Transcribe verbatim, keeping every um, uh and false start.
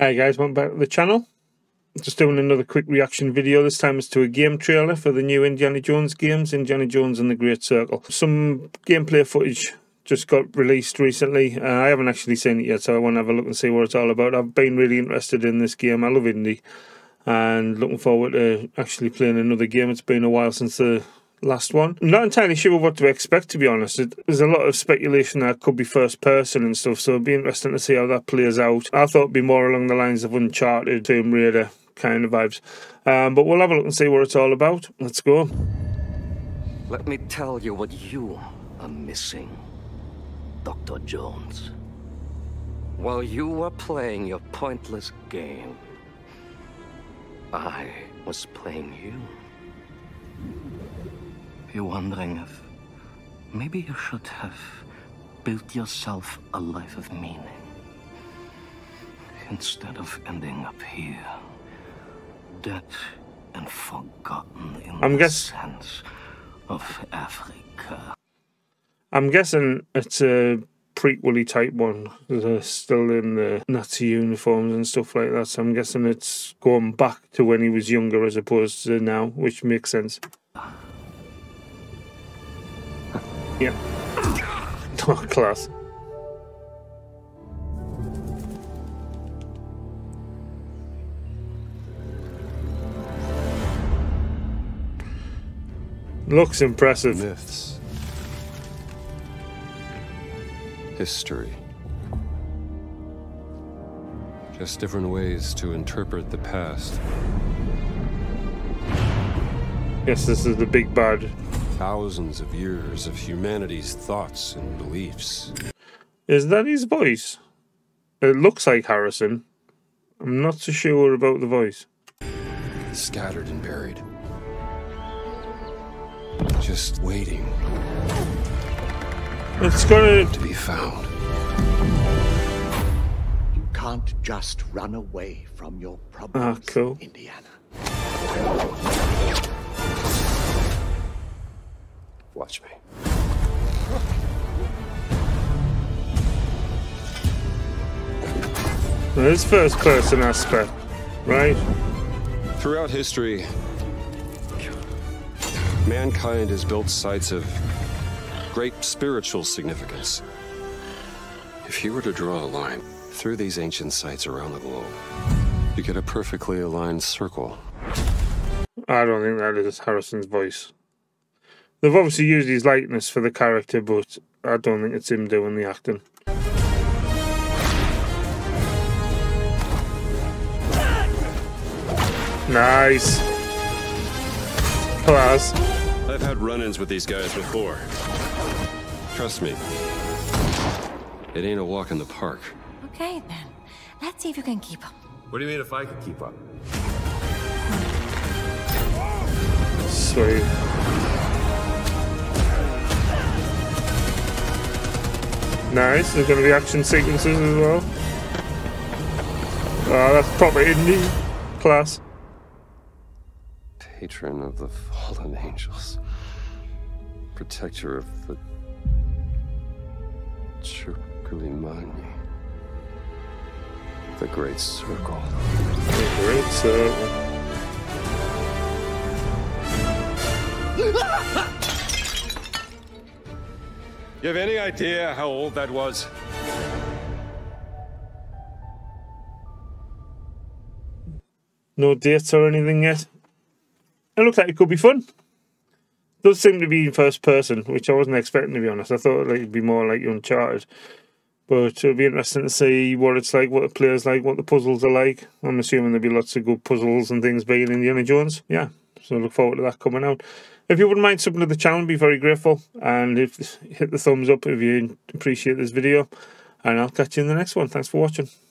Hi guys, welcome back to the channel. Just doing another quick reaction video. This time it's to a game trailer for the new Indiana Jones games, Indiana Jones and the Great Circle. Some gameplay footage just got released recently. Uh, I haven't actually seen it yet, so I want to have a look and see what it's all about. I've been really interested in this game. I love indie and looking forward to actually playing another game. It's been a while since the last one. I'm not entirely sure what to expect, to be honest. It, there's a lot of speculation that it could be first person and stuff, so it'd be interesting to see how that plays out. I thought it'd be more along the lines of Uncharted, Tomb Raider kind of vibes. Um, but we'll have a look and see what it's all about. Let's go. Let me tell you what you are missing, Doctor Jones. While you were playing your pointless game, I was playing you. You're wondering if maybe you should have built yourself a life of meaning instead of ending up here, dead and forgotten in I'm the sense of Africa. I'm guessing it's a prequely type one. They're still in the Nazi uniforms and stuff like that, so I'm guessing it's going back to when he was younger as opposed to now, which makes sense. Yeah. Oh, class. Looks impressive. Myths. History. Just different ways to interpret the past. Yes, this is the big bad. Thousands of years of humanity's thoughts and beliefs. Is that his voice? It looks like Harrison. I'm not so sure about the voice. Scattered and buried. Just waiting. It's gonna to be found. You can't just run away from your problems, ah, cool. Indiana. Watch me. This first person aspect, right? Throughout history, mankind has built sites of great spiritual significance. If you were to draw a line through these ancient sites around the globe, you get a perfectly aligned circle. I don't think that is Harrison's voice. They've obviously used his likeness for the character, but I don't think it's him doing the acting. Nice. Class. I've had run-ins with these guys before. Trust me, it ain't a walk in the park. Okay, then. Let's see if you can keep up. What do you mean if I can keep up? Sweet. Nice, there's going to be action sequences as well. Oh, that's proper indie class. Patron of the fallen angels. Protector of the Chukulimani. The Great Circle. The Great Circle. You have any idea how old that was? No dates or anything yet. It looks like it could be fun. Does seem to be in first person, which I wasn't expecting, to be honest. I thought it'd be more like Uncharted. But it'll be interesting to see what it's like, what the player's like, what the puzzles are like. I'm assuming there'll be lots of good puzzles and things being Indiana Jones. Yeah. So I look forward to that coming out. If you wouldn't mind subbing to the channel, I'd be very grateful. And if hit the thumbs up if you appreciate this video. And I'll catch you in the next one. Thanks for watching.